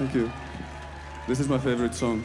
Thank you. This is my favorite song.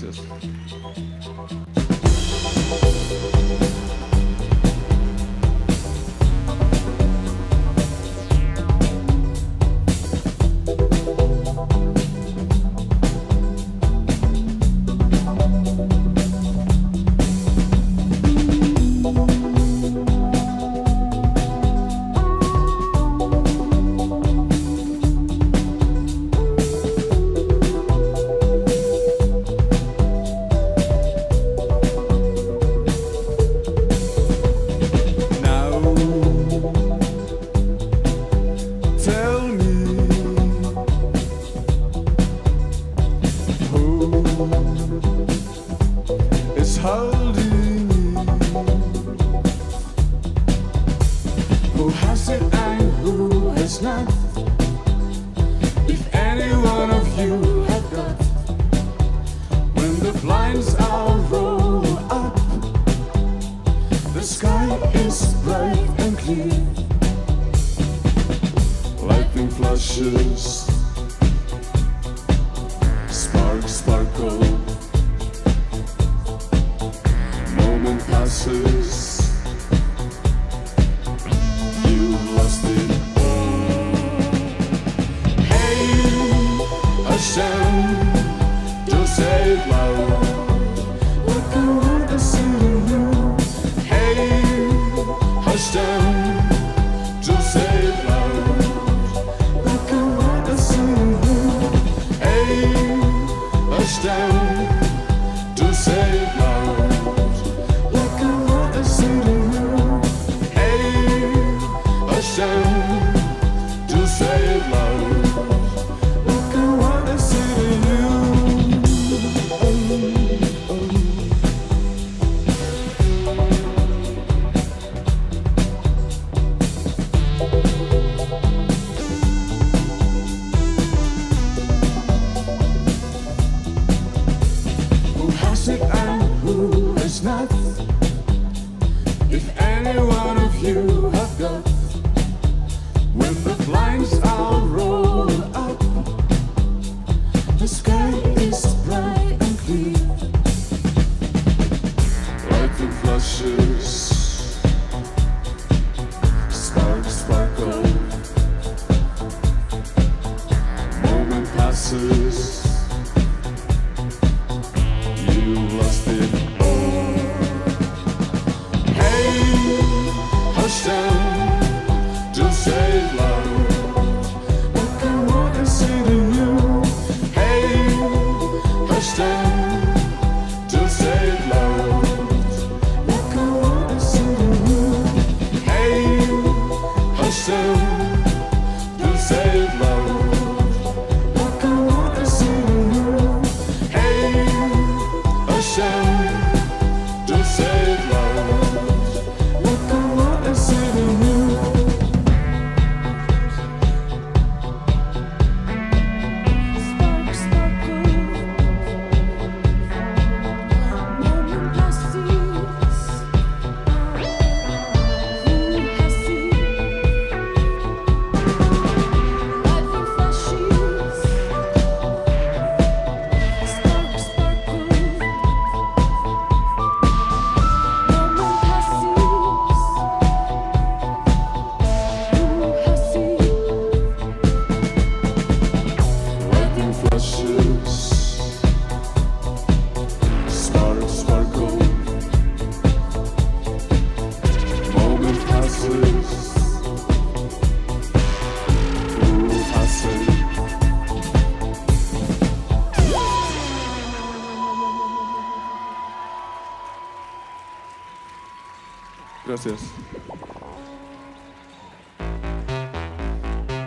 gracias. Gracias.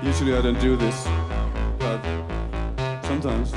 Usually I don't do this, but sometimes.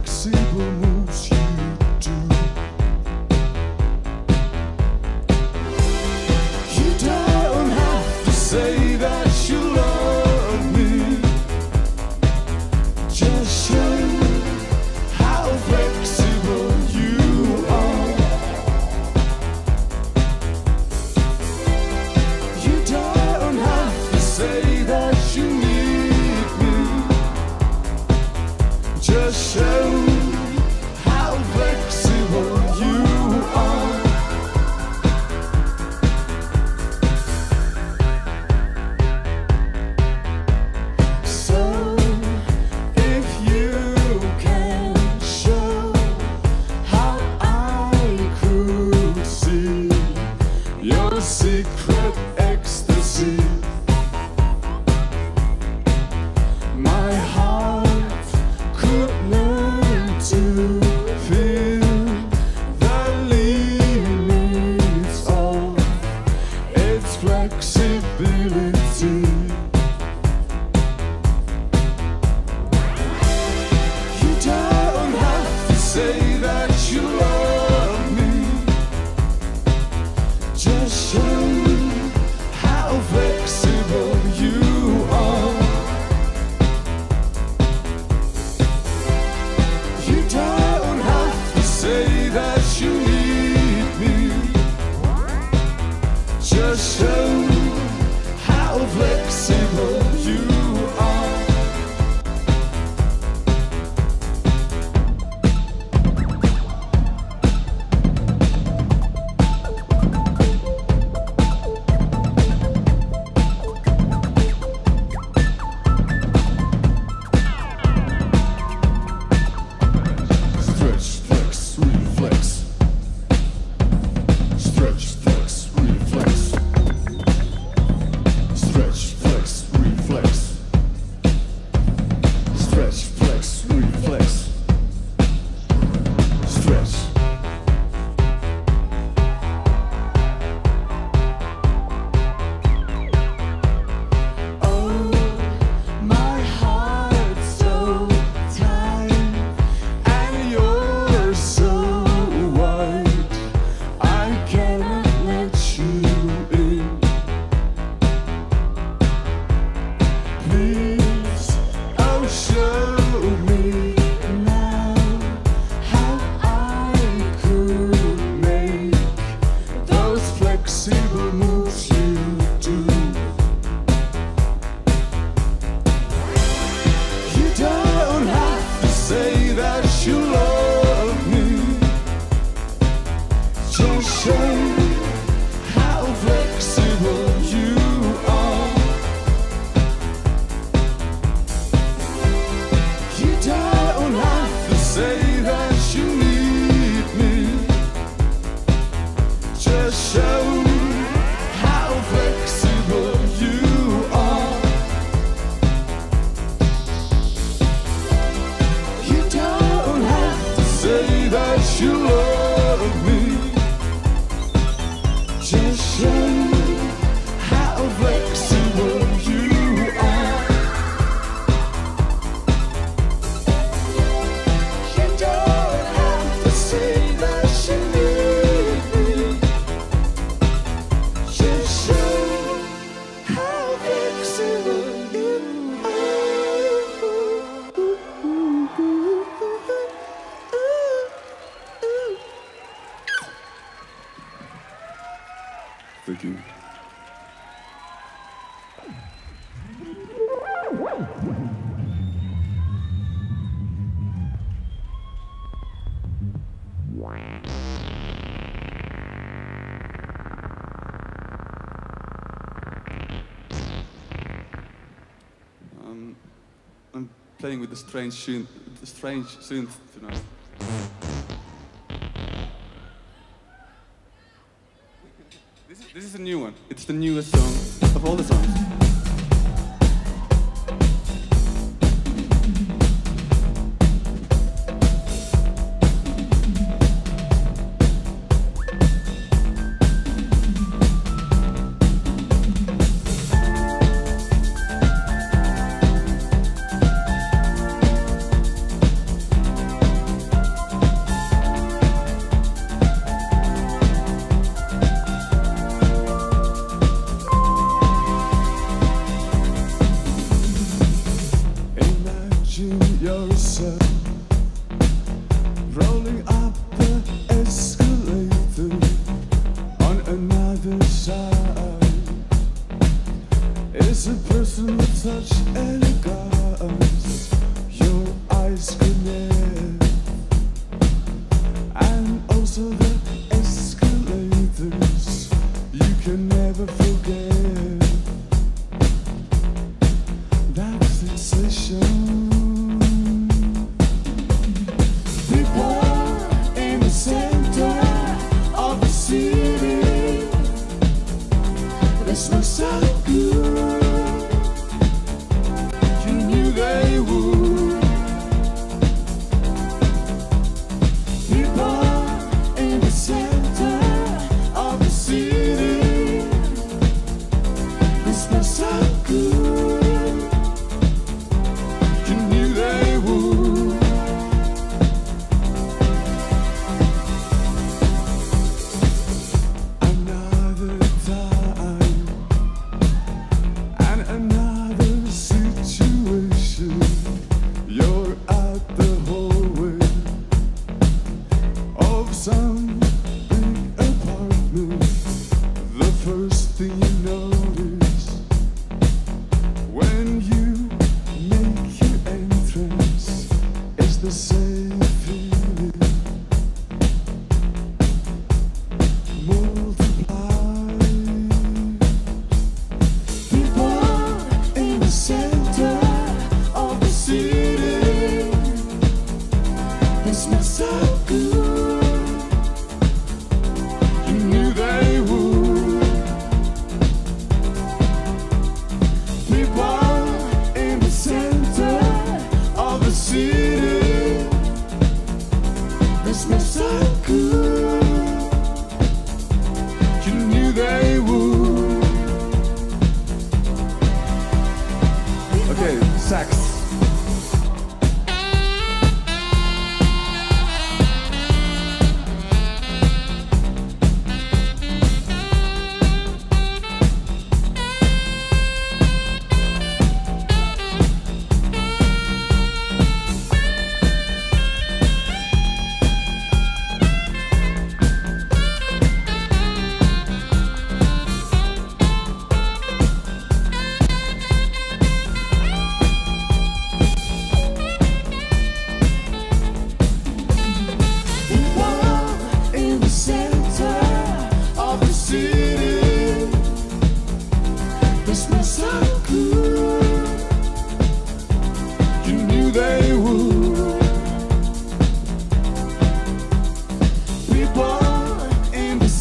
Flexible moves. I'm playing with a strange synth tonight. This is a new one. It's the newest song of all the songs.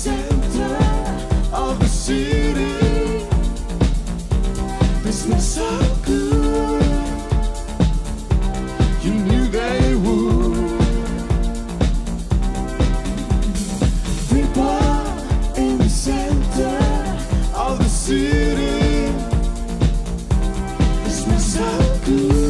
center of the city. Business so good, you knew they would. People in the center of the city. Business so good.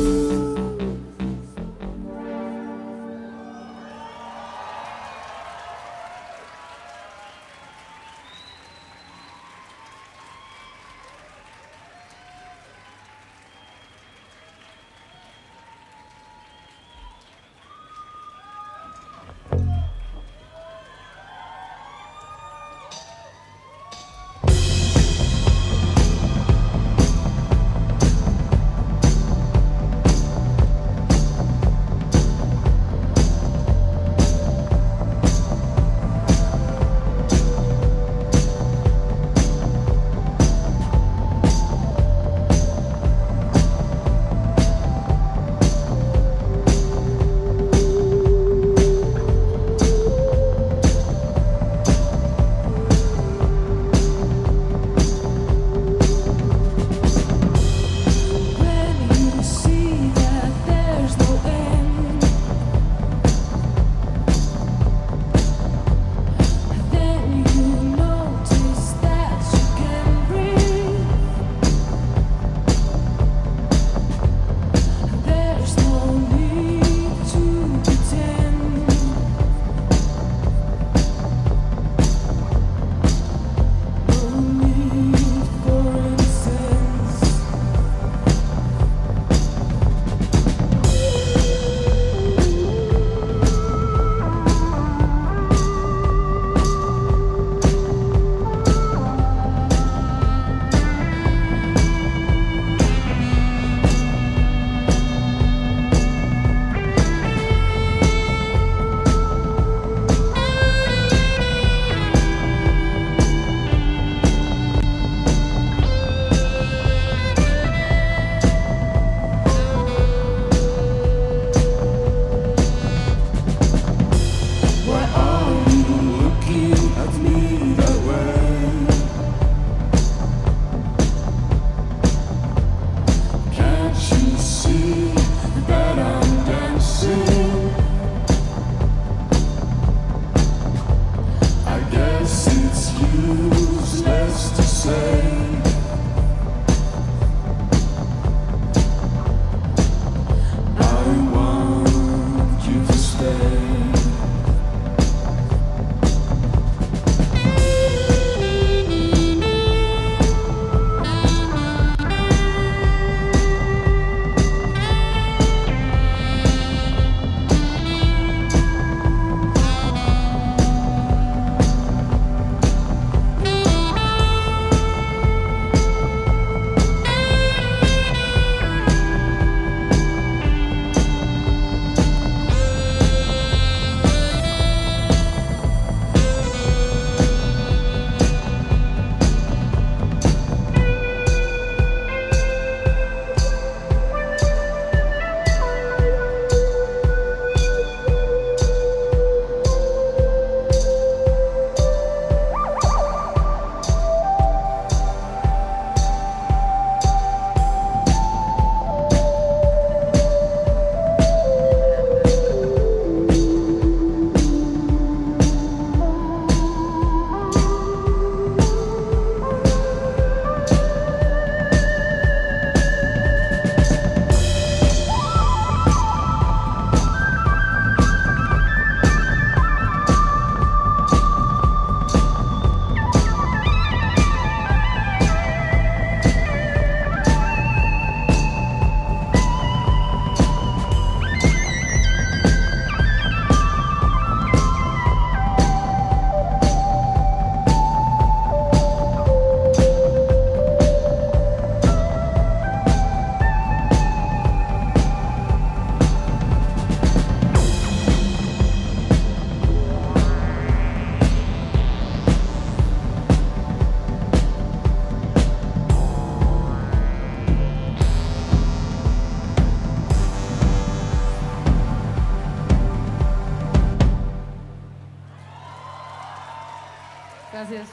Gracias.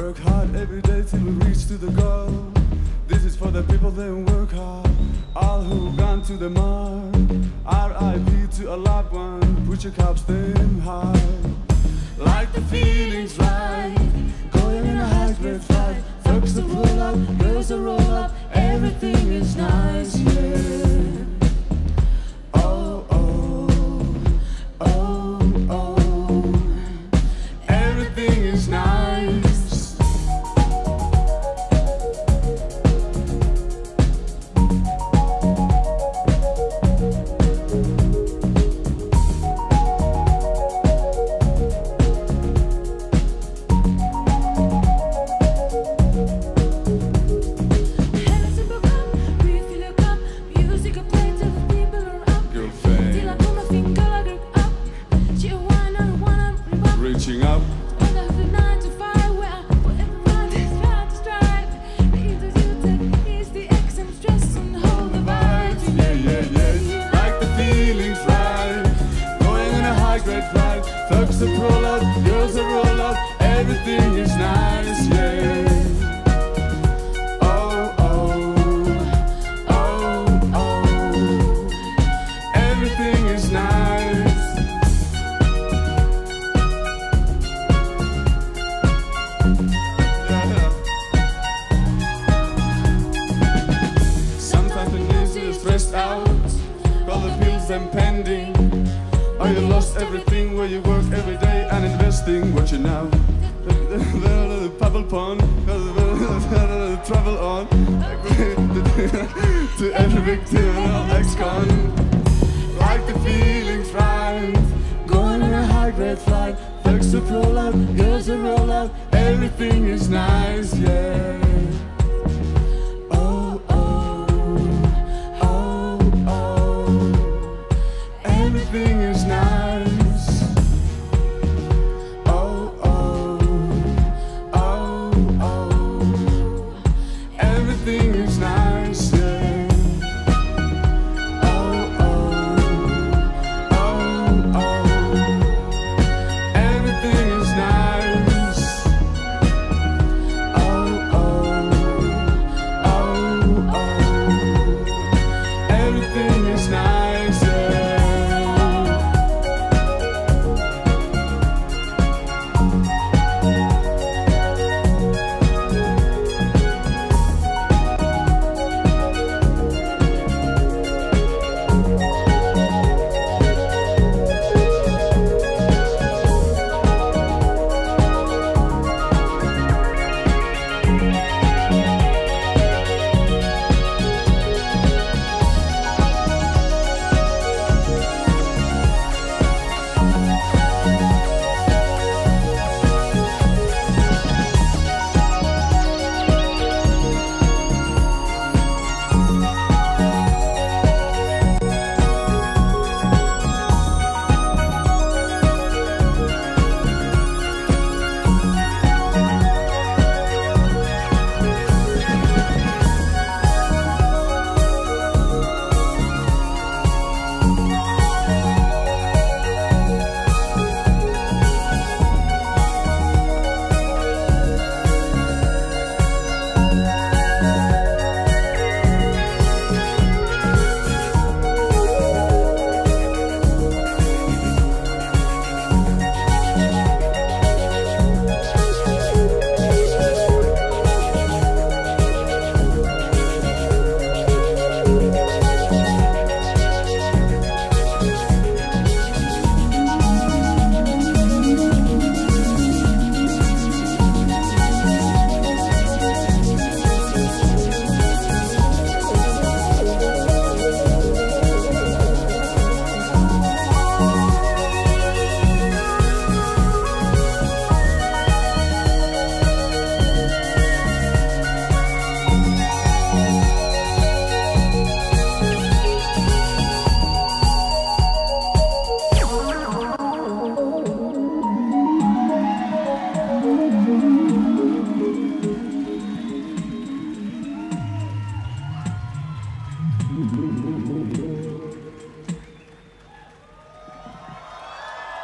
Work hard every day till we reach to the goal. This is for the people that work hard, all who've gone to the mark. RIP to a loved one, put your cups them high. Like the feeling's right, going in a high-grade fight. Folks are full up, girls are roll up, everything is nice, yeah. Oh, oh, oh, oh, everything is nice. Thugs are roll up, girls are roll up, everything is nice, yeah. Oh, oh, oh, oh, everything is nice. Yeah. Sometimes it needs to be stressed out, all the bills and pending. Oh, you lost everything where you work every day and investing. Watch it now. The bubble pond, the travel on to every victim and all ex-con. Like the feeling's right, going on a high-grade flight. Folks to roll up, girls to roll up, everything is nice, yeah. Everything is nice. Oh, oh, oh, oh, everything is nice, yeah. Oh, oh, oh, oh, everything is nice. Oh, oh, oh, oh, everything is nice, yeah.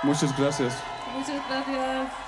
Muchas gracias. Muchas gracias.